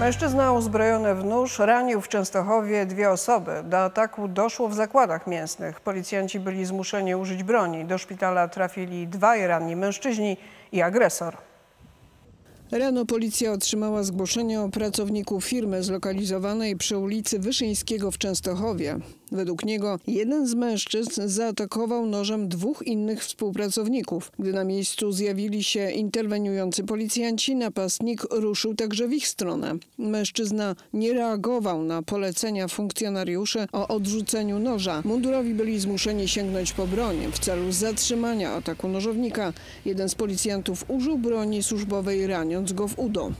Mężczyzna uzbrojony w nóż ranił w Częstochowie dwie osoby. Do ataku doszło w zakładach mięsnych. Policjanci byli zmuszeni użyć broni. Do szpitala trafili dwaj ranni mężczyźni i agresor. Rano policja otrzymała zgłoszenie o pracowniku firmy zlokalizowanej przy ulicy Wyszyńskiego w Częstochowie. Według niego jeden z mężczyzn zaatakował nożem dwóch innych współpracowników. Gdy na miejscu zjawili się interweniujący policjanci, napastnik ruszył także w ich stronę. Mężczyzna nie reagował na polecenia funkcjonariuszy o odrzuceniu noża. Mundurowi byli zmuszeni sięgnąć po broń w celu zatrzymania ataku nożownika. Jeden z policjantów użył broni służbowej, raniąc go w udo.